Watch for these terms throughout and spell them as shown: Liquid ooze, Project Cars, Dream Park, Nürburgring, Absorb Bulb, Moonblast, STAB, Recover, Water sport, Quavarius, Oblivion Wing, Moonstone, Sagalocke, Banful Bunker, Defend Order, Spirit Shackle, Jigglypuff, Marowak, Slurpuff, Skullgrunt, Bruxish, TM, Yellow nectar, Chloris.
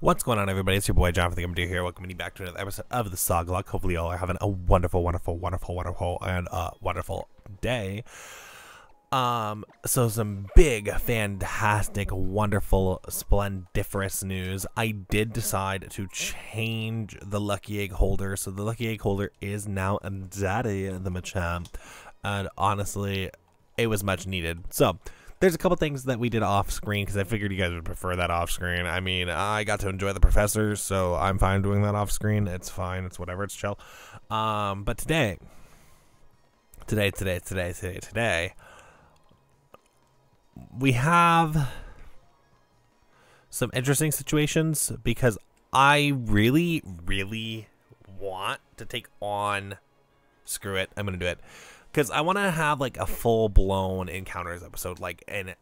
What's going on, everybody? It's your boy Jonathan GamerDuo here. Welcome back to another episode of the Sagalocke. Hopefully y'all are having a wonderful day. So some big, fantastic, wonderful, splendiferous news. I did decide to change the lucky egg holder. So the lucky egg holder is now Daddy the Machamp. And honestly, it was much needed. So there's a couple things that we did off screen because I figured you guys would prefer that off screen. I mean, I got to enjoy the professor, so I'm fine doing that off screen. It's fine. It's whatever. It's chill. But today, we have some interesting situations because I really, really want to take on. Screw it. I'm going to do it. Because I want to have, like, a full-blown encounters episode, like a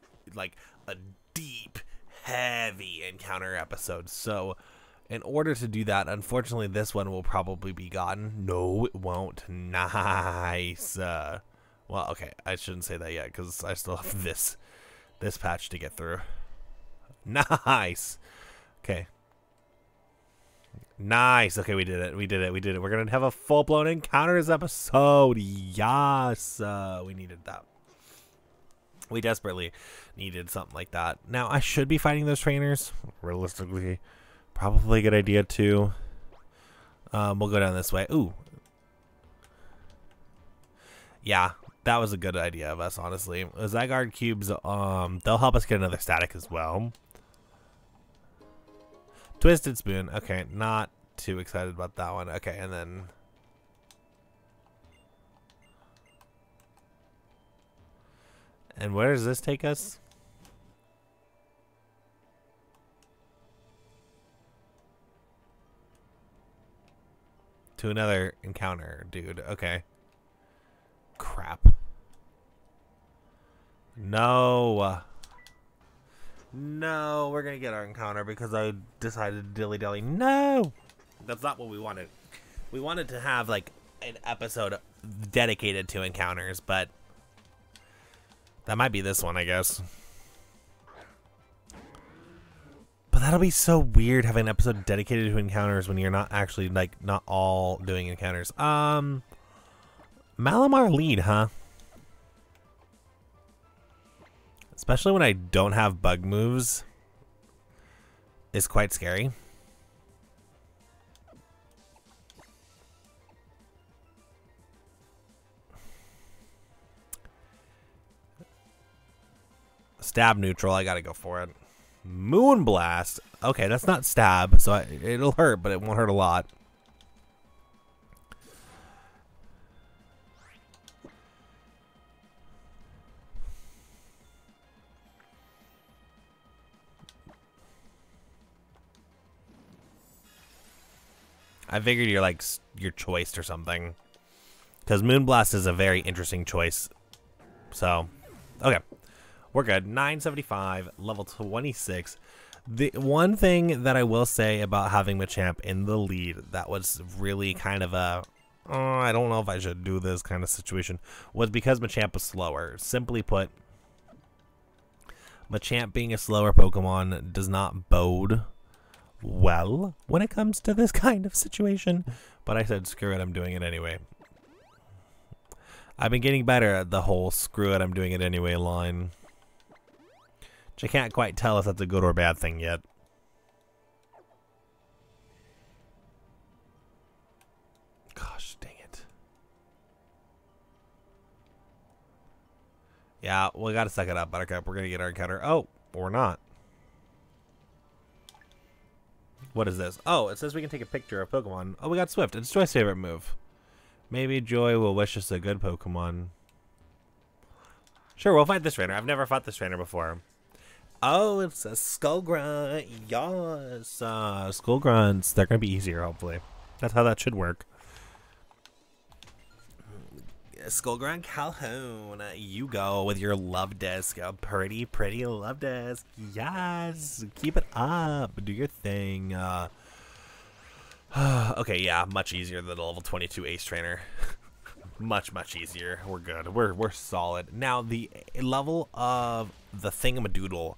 deep, heavy encounter episode. So, in order to do that, unfortunately, this one will probably be gotten. No, it won't. Nice. Well, okay, I shouldn't say that yet, because I still have this patch to get through. Nice. Okay. Nice. Okay, we did it. We're gonna have a full-blown encounters episode. Yes, we needed that. We desperately needed something like that. Now I should be fighting those trainers realistically, probably a good idea too. We'll go down this way. Ooh, yeah, that was a good idea of us, honestly. Zygarde cubes, they'll help us get another static as well. Twisted Spoon. Okay, not too excited about that one. Okay, and then where does this take us? To another encounter, dude. Okay. Crap. No. No, we're going to get our encounter because I decided to dilly-dally. No! That's not what we wanted. We wanted to have, like, an episode dedicated to encounters, but that might be this one, I guess. But that'll be so weird, having an episode dedicated to encounters when you're not actually, like, not all doing encounters. Malamar lead, huh? Especially when I don't have bug moves, is quite scary. Stab neutral, I gotta go for it. Moonblast. Okay, that's not stab, so it'll hurt, but it won't hurt a lot. I figured you're, like, you're choiced or something. Because Moonblast is a very interesting choice. So, okay. We're good. 975, level 26. The one thing that I will say about having Machamp in the lead that was really kind of a, oh, I don't know if I should do this kind of situation, was because Machamp was slower. Simply put, Machamp being a slower Pokemon does not bode well when it comes to this kind of situation, but I said screw it, I'm doing it anyway. I've been getting better at the whole screw it, I'm doing it anyway line, which I can't quite tell if that's a good or bad thing yet. Gosh dang it. Yeah, we gotta suck it up, Buttercup. We're gonna get our encounter. Oh, or not. What is this? Oh, it says we can take a picture of Pokemon. Oh, we got Swift. It's Joy's favorite move. Maybe Joy will wish us a good Pokemon. Sure, we'll fight this trainer. I've never fought this trainer before. Oh, it's a Skullgrunt. Yes. Skullgrunts. They're going to be easier, hopefully. That's how that should work. Skullgrunt Calhoun. You go with your love disc. A pretty, pretty love disc. Yes. Keep it up. Do your thing. Okay, yeah. Much easier than a level 22 Ace Trainer. Much, much easier. We're good. We're solid. Now, the level of the Thingamadoodle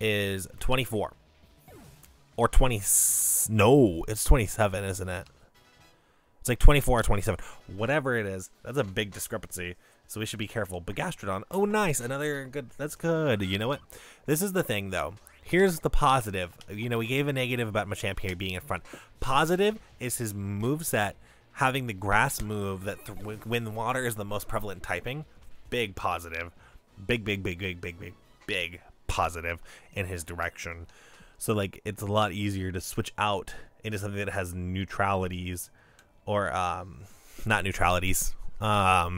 is 24. Or 20... No, it's 27, isn't it? It's like 24 or 27. Whatever it is, that's a big discrepancy. So we should be careful. But Gastrodon, oh nice, another good... That's good. You know what? This is the thing, though. Here's the positive. You know, we gave a negative about Machamp here being in front. Positive is his moveset having the grass move that when water is the most prevalent typing. Big positive. Big positive in his direction. So, like, it's a lot easier to switch out into something that has neutralities or, not neutralities. I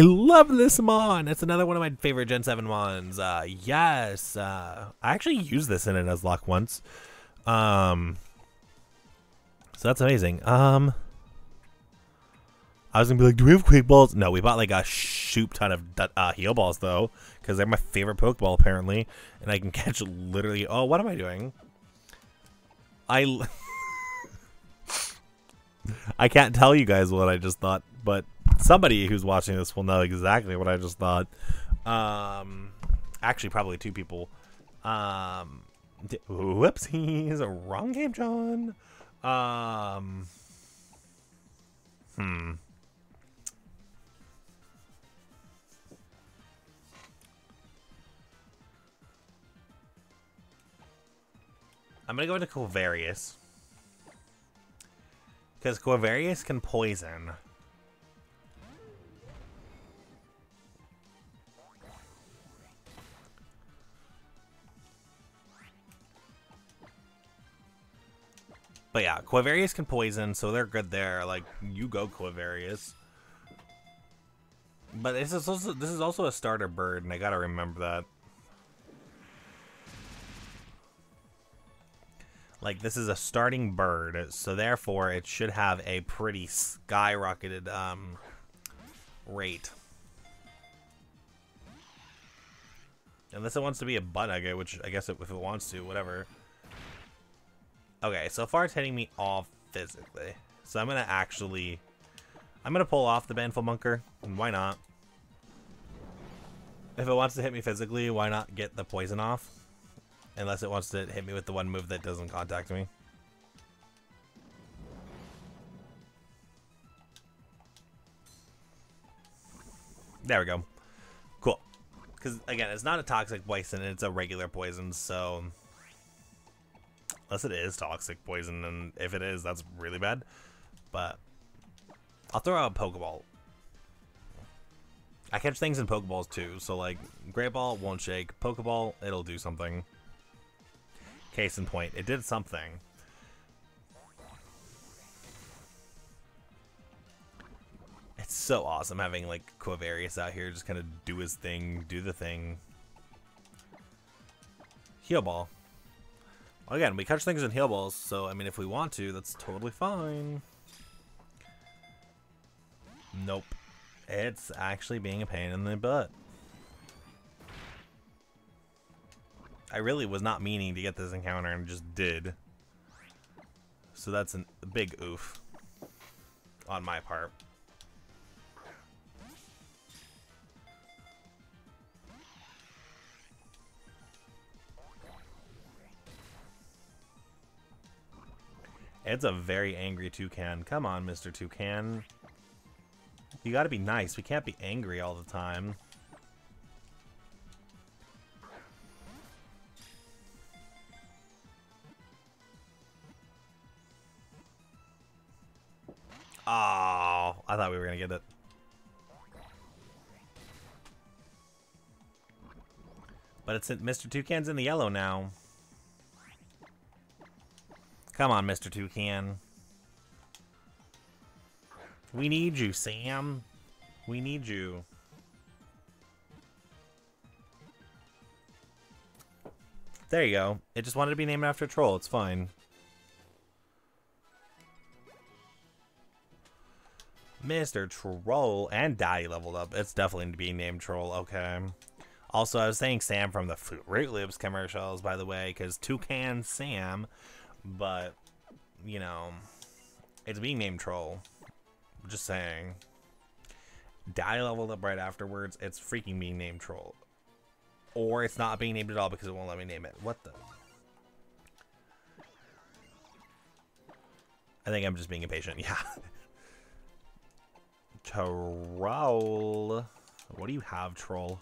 love this Mon! It's another one of my favorite Gen 7 Mons. Yes! I actually used this in a Nuzlocke once. So that's amazing. I was gonna be like, do we have Quake Balls? No, we bought like a shoop ton of Heal Balls though, because they're my favorite Pokeball apparently, and I can catch literally... Oh, what am I doing? I can't tell you guys what I just thought, but somebody who's watching this will know exactly what I just thought. Actually, probably two people. Whoopsies, wrong game, John. I'm gonna go into Quavarius, because Quavarius can poison. But yeah, Quavarius can poison, so they're good there. Like, you go Quavarius. But this is also a starter bird, and I gotta remember that. Like, this is a starting bird, so therefore it should have a pretty skyrocketed rate. Unless it wants to be a butt nugget, which I guess if it wants to, whatever. Okay, so far it's hitting me all physically. So I'm gonna actually... I'm gonna pull off the Banful Bunker. Why not? If it wants to hit me physically, why not get the poison off? Unless it wants to hit me with the one move that doesn't contact me. There we go. Cool. Because, again, it's not a toxic poison, it's a regular poison, so... Unless it is toxic poison, and if it is, that's really bad. But I'll throw out a Pokeball. I catch things in Pokeballs too, so like Great Ball won't shake. Pokeball, it'll do something. Case in point, it did something. It's so awesome having like Quavarius out here just kind of do his thing, do the thing. Heal Ball. Again, we catch things in Heal Balls, so, I mean, if we want to, that's totally fine. Nope. It's actually being a pain in the butt. I really was not meaning to get this encounter and just did. So that's a big oof on my part. It's a very angry Toucan. Come on, Mr. Toucan. You gotta be nice. We can't be angry all the time. Oh, I thought we were gonna get it. But it's Mr. Toucan's in the yellow now. Come on, Mr. Toucan. We need you, Sam. We need you. There you go. It just wanted to be named after a troll. It's fine. Mr. Troll and Daddy leveled up. It's definitely to be named Troll. Okay. Also, I was saying Sam from the Fruit Loops commercials, by the way, because Toucan Sam... But, you know, it's being named Troll. Just saying. Daddy leveled up right afterwards. It's freaking being named Troll. or it's not being named at all because it won't let me name it. What the? I think I'm just being impatient. Yeah. Troll. What do you have, troll?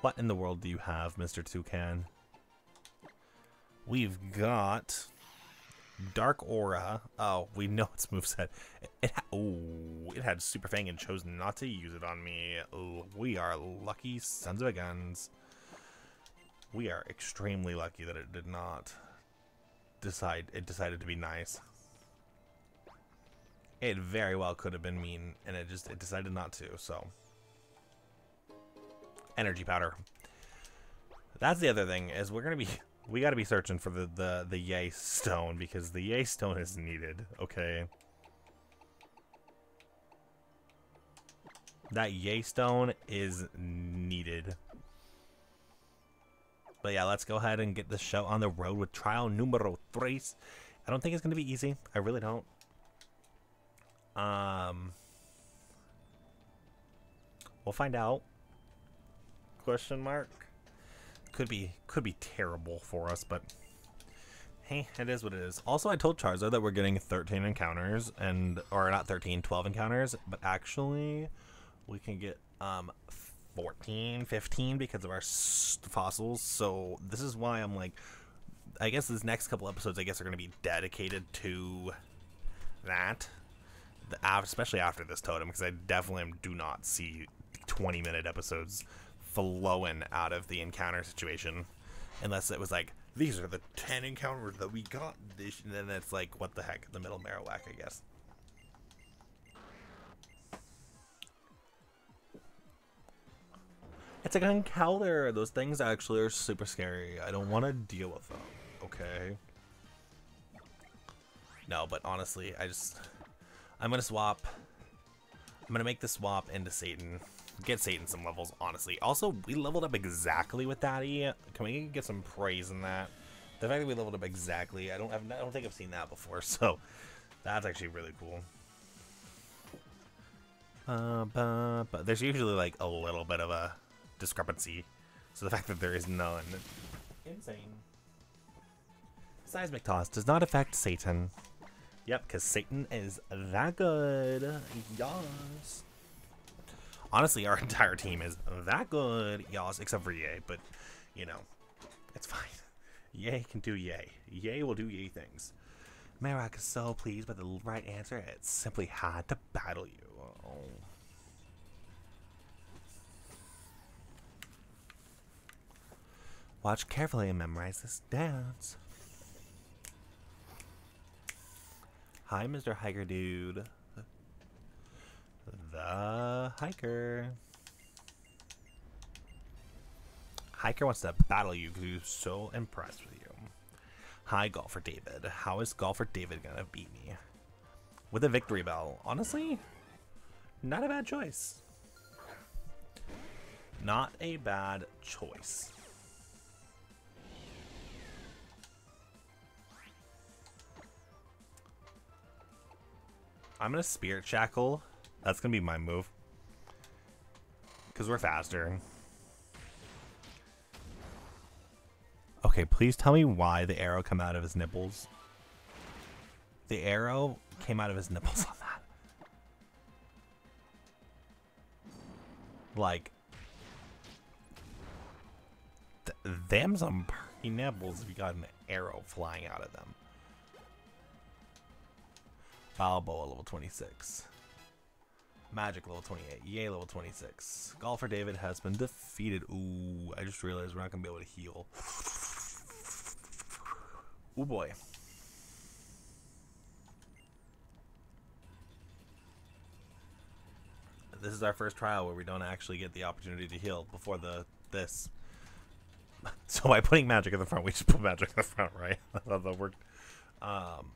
What in the world do you have, Mr. Toucan? We've got Dark Aura. Oh, we know its moveset. It had Super Fang and chose not to use it on me. Oh, we are lucky sons of guns. We are extremely lucky that it did not decide. It decided to be nice. It very well could have been mean, and it decided not to. So, energy powder. That's the other thing is we got to be searching for the Yay Stone, because the Yay Stone is needed, okay? That Yay Stone is needed. But yeah, let's go ahead and get the show on the road with trial numero 3. I don't think it's going to be easy. I really don't. We'll find out. Question mark. Could be terrible for us, but hey, it is what it is. Also, I told Charizard that we're getting 13 encounters, and or not 13, 12 encounters, but actually we can get 14, 15 because of our fossils. So this is why I'm like, I guess this next couple episodes, I guess, are going to be dedicated to that, especially after this totem, because I definitely do not see 20-minute episodes flowing out of the encounter situation, unless it was like, these are the 10 encounters that we got this, and then it's like, what the heck, the middle Marowak, I guess. It's like an encounter. Those things actually are super scary. I don't want to deal with them, okay? No, but honestly, I'm gonna swap. I'm gonna make the swap into Satan. Get Satan some levels, honestly. Also, we leveled up exactly with Daddy. Can we get some praise in that? The fact that we leveled up exactly, I don't think I've seen that before, so that's actually really cool. But there's usually like a little bit of a discrepancy, so the fact that there is none, insane. Seismic toss does not affect Satan. Yep, because Satan is that good. Yas. Honestly, our entire team is that good, y'all, except for Yay, but, you know, it's fine. Yay can do Yay. Yay will do Yay things. Marowak is so pleased by the right answer, it's simply hard to battle you. Oh. Watch carefully and memorize this dance. Hi, Mr. Hiker Dude. The hiker. Hiker wants to battle you because he's so impressed with you. Hi, Golfer David. How is Golfer David gonna beat me? With a victory bell. Honestly, not a bad choice. Not a bad choice. I'm gonna Spirit Shackle. That's going to be my move, because we're faster. Okay, please tell me why the arrow came out of his nipples. The arrow came out of his nipples on that. Like, them's some pretty nipples if you got an arrow flying out of them. Balboa level 26. Magic level 28. Yay level 26. Golfer David has been defeated. Ooh, I just realized we're not going to be able to heal. Ooh, boy. This is our first trial where we don't actually get the opportunity to heal before this. So by putting magic in the front, we just put magic in the front, right? I thought that worked. No,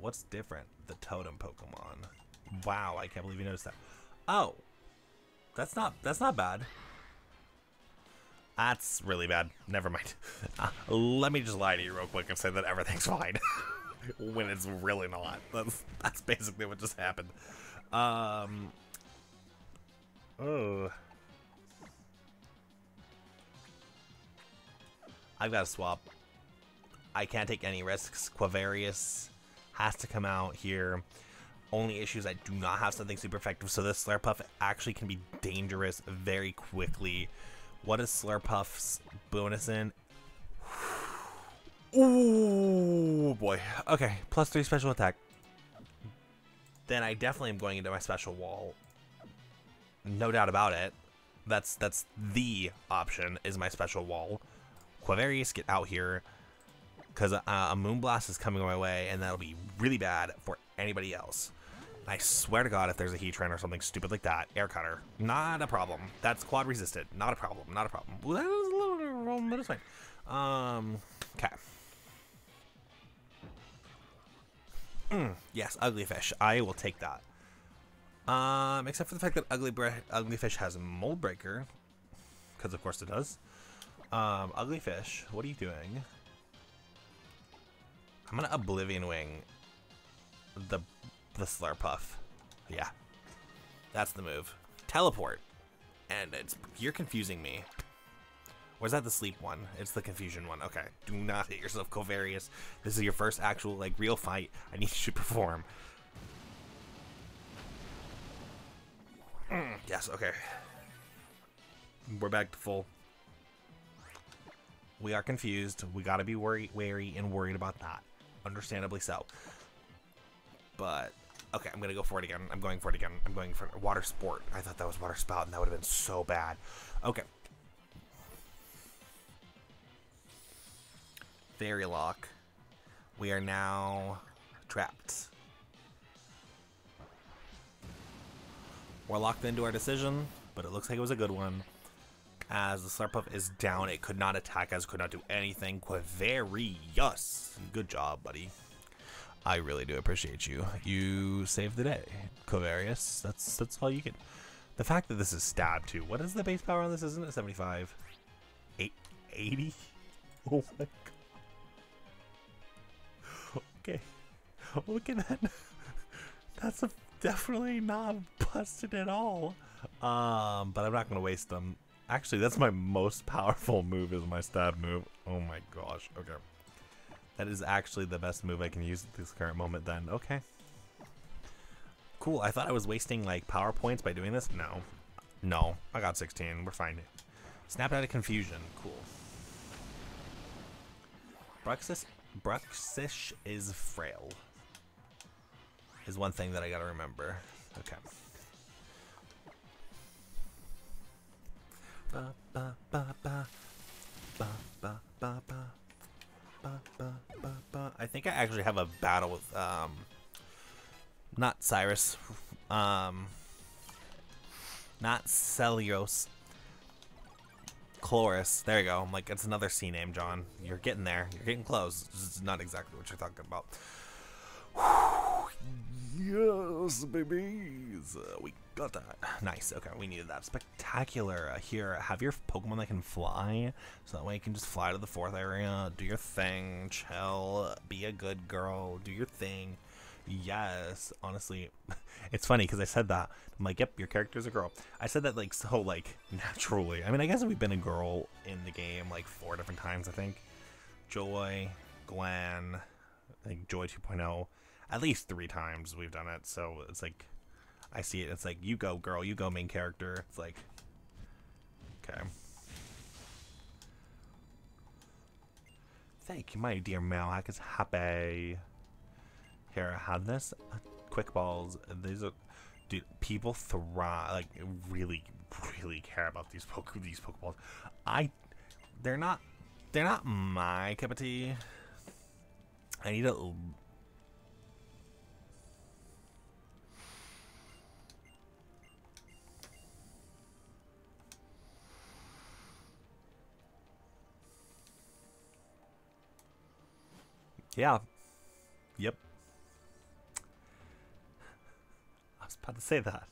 what's different? The totem Pokemon. Wow, I can't believe you noticed that. Oh, that's not bad. That's really bad. Never mind. Let me just lie to you real quick and say that everything's fine when it's really not. That's basically what just happened. Oh, I've got to swap. I can't take any risks. Quavarius has to come out here. Only issue is I do not have something super effective, so this Slurpuff actually can be dangerous very quickly. What is Slurpuff's bonus in? Ooh, boy. Okay, +3 special attack. Then I definitely am going into my special wall. No doubt about it. That's the option, is my special wall. Quavarius, get out here. Because a Moonblast is coming my way, and that'll be really bad for anybody else. I swear to God, if there's a Heatran or something stupid like that, Air Cutter, not a problem. That's quad resisted, not a problem, not a problem. Well, that was a little wrong, but it's fine. Okay. Yes, Ugly Fish. I will take that. Except for the fact that Ugly Fish has Mold Breaker, because of course it does. Ugly Fish, what are you doing? I'm gonna Oblivion Wing the Slurpuff. Yeah, that's the move. Teleport, and it's, you're confusing me. Or is that the sleep one? It's the confusion one. Okay, do not hit yourself, Quavarius. This is your first actual like real fight. I need you to perform. Yes. Okay, we're back to full. We are confused. We gotta be wary and worried about that. Understandably so. But, okay, I'm gonna go for it again. I'm going for it again. I'm going for it. Water sport. I thought that was water spout, and that would have been so bad. Okay. Fairy lock. We are now trapped. We're locked into our decision, but it looks like it was a good one. As the Slurpuff is down, it could not attack us, could not do anything. Quavarius, good job, buddy. I really do appreciate you. You saved the day, Quavarius. That's all you can. The fact that this is STAB too. What is the base power on this? Isn't it 75? 80? Oh my God. Okay. Look at that. That's definitely not busted at all. But I'm not gonna waste them. Actually, that's my most powerful move, is my STAB move. Oh my gosh, okay. That is actually the best move I can use at this current moment then. Okay. Cool, I thought I was wasting like power points by doing this. No. No, I got 16, we're fine. Snapped out of confusion, cool. Bruxish is frail. Is one thing that I gotta remember. Okay. Ba, ba, ba, ba. Ba, ba, ba, ba. Ba, ba, ba, ba. I think I actually have a battle with not Cyrus, not Celios, Chloris. There you go. I'm like, it's another C name, John. You're getting there. You're getting close. It's not exactly what you're talking about. Yes, babies. We got that. Nice. Okay, we needed that. Spectacular. Here, have your Pokemon that can fly, so that way you can just fly to the fourth area, do your thing, chill, be a good girl, do your thing. Yes. Honestly, it's funny because I said that. I'm like, yep, your character's a girl. I said that like so like naturally. I mean, I guess we've been a girl in the game like 4 different times, I think. Joy, Glenn, I think Joy 2.0. At least 3 times we've done it, so it's like, I see it, it's like, you go girl, you go main character, it's like, okay. Thank you, my dear Malak is happy. Here, I have this, quick balls, these are, dude, people thrive, like, really, really care about these Pokeballs. They're not my cup of tea. I need a, yeah. Yep. I was about to say that.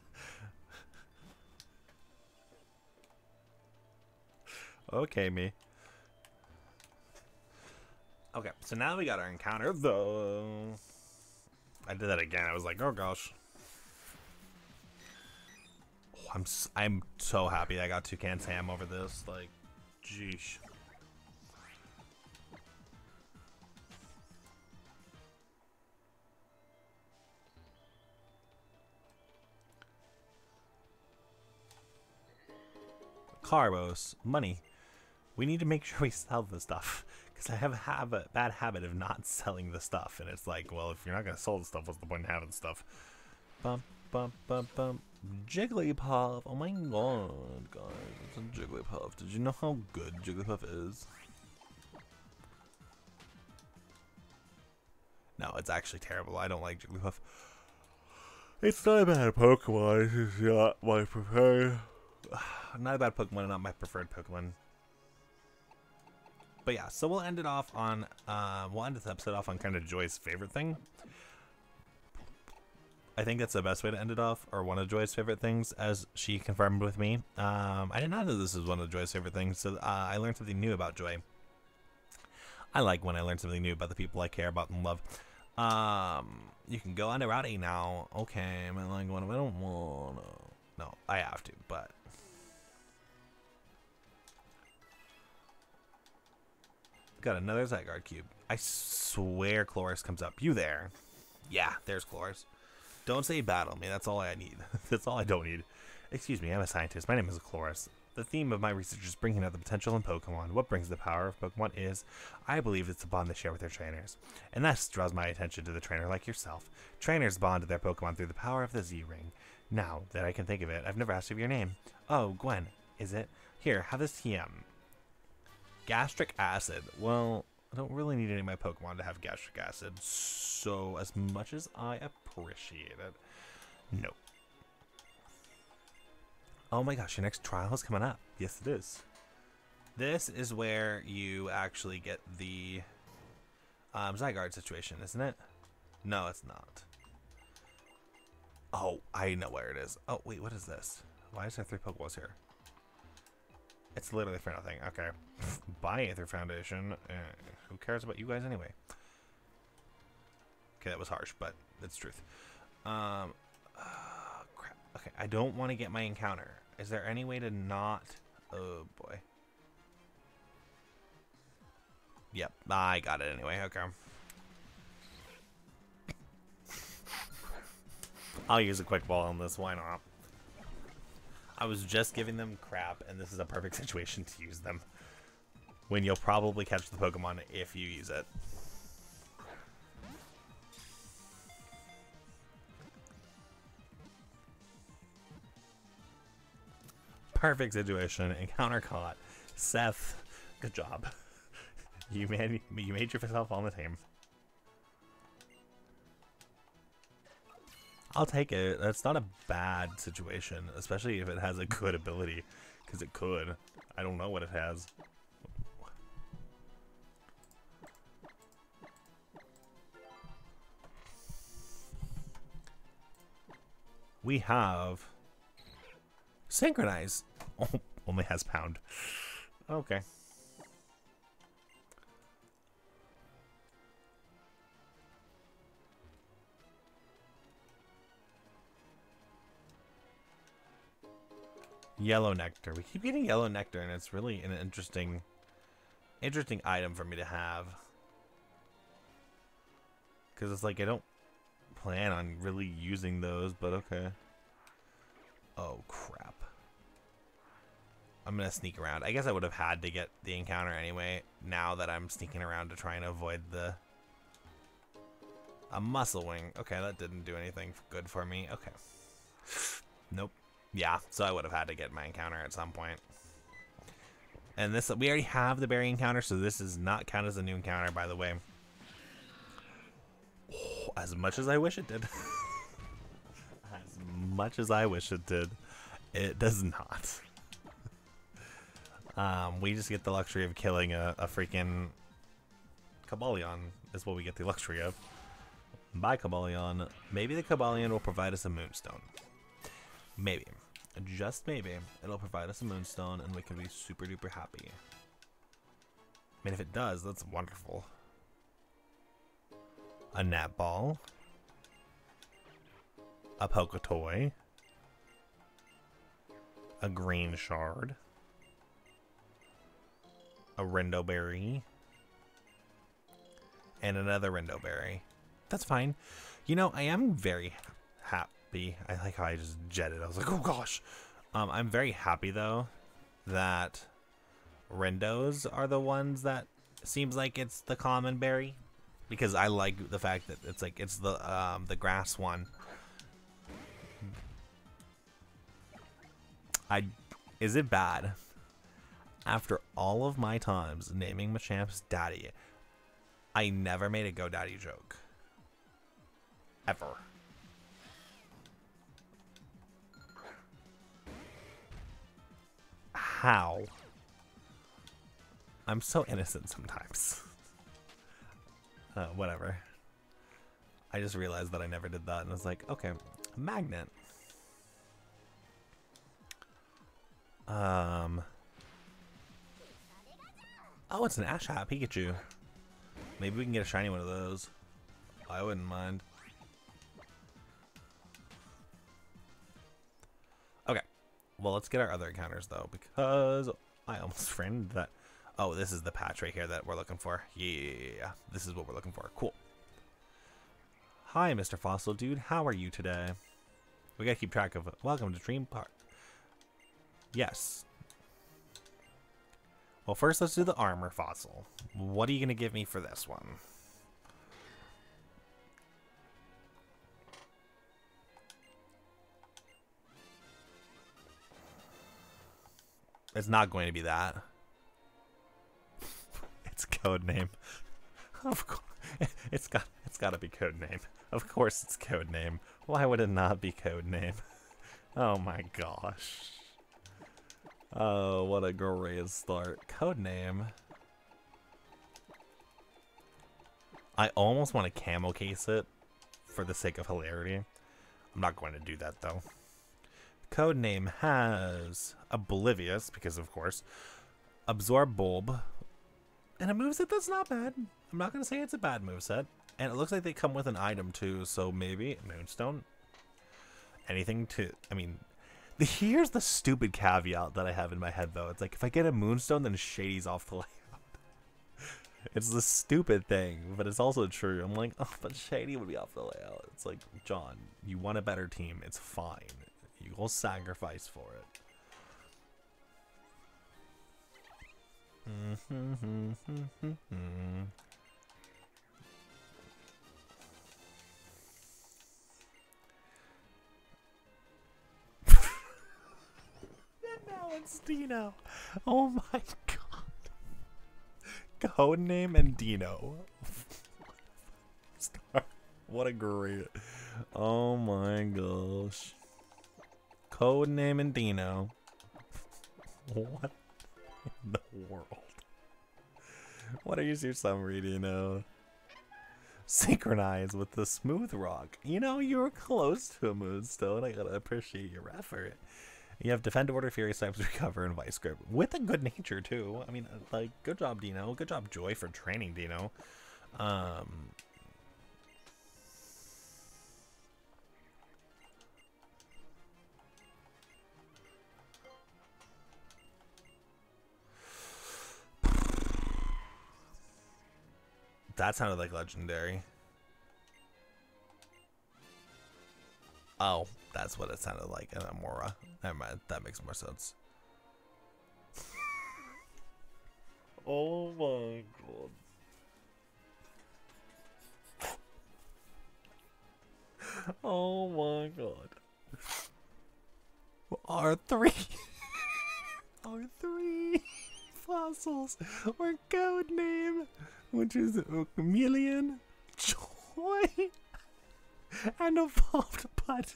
Okay, me. Okay, so now we got our encounter, though. I did that again. I was like, oh gosh. Oh, I'm so happy I got Toucan Sam over this. Like, jeesh. Carbos, money. We need to make sure we sell the stuff, because I have a bad habit of not selling the stuff, and it's like, well, if you're not going to sell the stuff, what's the point in having stuff? Bum, bum, bum, bum. Jigglypuff, oh my god, guys, it's a Jigglypuff. Did you know how good Jigglypuff is? No, it's actually terrible. I don't like Jigglypuff. It's not a bad Pokemon, it's just not my preferred. Not a bad Pokemon, not my preferred Pokemon. But yeah, so we'll end it off on, we'll end this episode off on kind of Joy's favorite thing. I think that's the best way to end it off, or one of Joy's favorite things, as she confirmed with me. I did not know this was one of Joy's favorite things, so I learned something new about Joy. I like when I learn something new about the people I care about and love. You can go on to Route 8 now. Okay, am I lying one? I don't want to. No, I have to, but. Got another Zygarde cube. I swear Chloris comes up. You there? Yeah, there's Chloris. Don't say battle me. That's all I need. That's all I don't need. Excuse me, I'm a scientist. My name is Chloris. The theme of my research is bringing out the potential in Pokemon. What brings the power of Pokemon is, I believe, it's the bond they share with their trainers. And that draws my attention to the trainer like yourself. Trainers bond to their Pokemon through the power of the Z-Ring. Now that I can think of it, I've never asked you your name. Oh, Gwen, is it? Here, have this TM. Gastric acid. Well, I don't really need any of my Pokemon to have gastric acid, so as much as I appreciate it, no. Oh my gosh, your next trial is coming up. Yes, it is. This is where you actually get the Zygarde situation, isn't it? No, it's not. Oh, I know where it is. Oh, wait, what is this? Why is there 3 Pokeballs here? It's literally for nothing. Okay. Bye, Aether Foundation. Who cares about you guys anyway? Okay, that was harsh, but it's truth. Crap. Okay, I don't want to get my encounter. Is there any way to not... Oh, boy. Yep, I got it anyway. Okay. I'll use a quick ball on this. Why not? I was just giving them crap, and this is a perfect situation to use them. When you'll probably catch the Pokemon if you use it. Perfect situation. Encounter caught. Seth, good job. You made yourself on the team. I'll take it. That's not a bad situation, especially if it has a good ability, because it could. I don't know what it has. We have... Synchronize! Oh, only has pound. Okay. Yellow nectar. We keep getting yellow nectar, and it's really an interesting item for me to have. Because it's like I don't plan on really using those, but okay. Oh, crap. I'm going to sneak around. I guess I would have had to get the encounter anyway, now that I'm sneaking around to try and avoid the... A muscle wing. Okay, that didn't do anything good for me. Okay. Nope. Yeah, so I would have had to get my encounter at some point. And this, we already have the berry encounter, so this does not count as a new encounter, by the way. Oh, as much as I wish it did. As much as I wish it did, it does not. We just get the luxury of killing a freaking Cabalion, is what we get the luxury of. By Cabalion, maybe the Cabalion will provide us a Moonstone. Maybe. Just maybe. It'll provide us a Moonstone and we can be super duper happy. I mean, if it does, that's wonderful. A Nat Ball. A Poketoy. A Green Shard. A Rindo berry. And another Rindo berry. That's fine. You know, I am very happy. I like how I just jetted. I was like, oh gosh. I'm very happy though that Rindos are the ones that seems like it's the common berry, because I like the fact that it's like it's the grass one. Is it bad? After all of my times naming Machamp's daddy, I never made a GoDaddy joke. Ever. How? I'm so innocent sometimes. Whatever. I just realized that I never did that, and I was like, okay, magnet. Oh, it's an Ash Hat Pikachu. Maybe we can get a shiny one of those. I wouldn't mind. Okay. Well, let's get our other encounters, though, because I almost framed that. Oh, this is the patch right here that we're looking for. Yeah, this is what we're looking for. Cool. Hi, Mr. Fossil Dude. How are you today? We gotta keep track of it. Welcome to Dream Park. Yes. Well, first let's do the armor fossil. What are you gonna give me for this one? It's not going to be that. It's codename. Of course, it's gotta be codename. Of course it's codename. Why would it not be codename? Oh my gosh. Oh, what a great start. Codename. I almost want to camo case it for the sake of hilarity. I'm not going to do that, though. Codename has Oblivious, because of course, Absorb Bulb, and a moveset that's not bad. I'm not going to say it's a bad moveset. And it looks like they come with an item, too, so maybe Moonstone. Anything to... I mean... Here's the stupid caveat that I have in my head, though. It's like, if I get a Moonstone, then Shady's off the layout. It's the stupid thing, but it's also true. I'm like, oh, but Shady would be off the layout. It's like, John, you want a better team. It's fine. You will sacrifice for it. It's Dino. Oh my god. Codename and Dino. Star. What a great. Oh my gosh. Codename and Dino. What in the world? What are you serious? I'm reading now. Synchronize with the smooth rock. You know, you were close to a Moonstone. I gotta appreciate your effort. You have Defend Order, Furious Types, Recover, and Vice Grip. With a good nature, too. I mean, like, good job, Dino. Good job, Joy, for training Dino. That sounded like legendary. Oh, that's what it sounded like in Amora. Never mind, that makes more sense. Oh my god. Oh my god. R3. R3 fossils or code name, which is a chameleon, Joy, and evolved butt.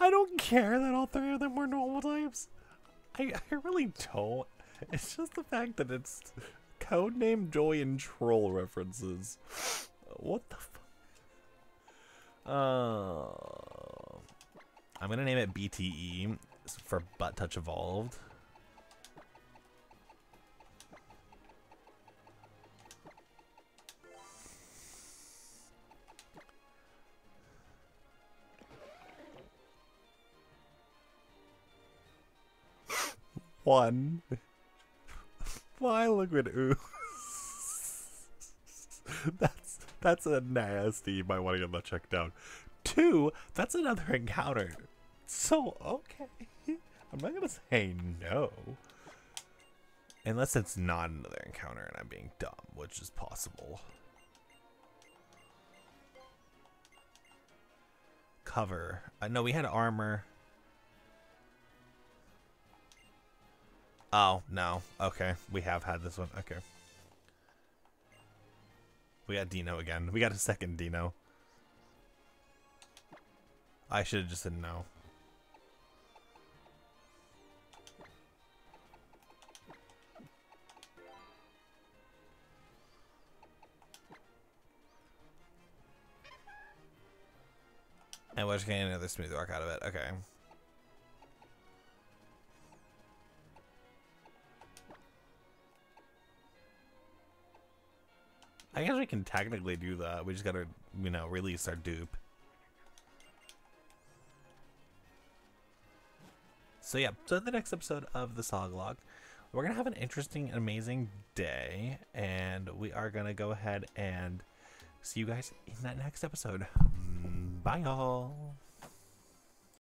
I don't care that all three of them were normal types. I really don't. It's just the fact that it's codename, Joy, and troll references. What the fuck? I'm gonna name it BTE for Butt Touch Evolved. One. Why liquid ooze? That's a nasty. You might want to get that checked out. Two. That's another encounter. So, okay. I'm not gonna say no. Unless it's not another encounter and I'm being dumb, which is possible. Cover. No, we had armor. Oh, no. Okay. We have had this one. Okay. We got Dino again. We got a second Dino. I should have just said no. And we're just getting another smooth rock out of it. Okay. I guess we can technically do that. We just gotta, you know, release our dupe. So yeah, so in the next episode of the Sagalocke, we're gonna have an interesting and amazing day. And we are gonna go ahead and see you guys in that next episode. Bye, y'all.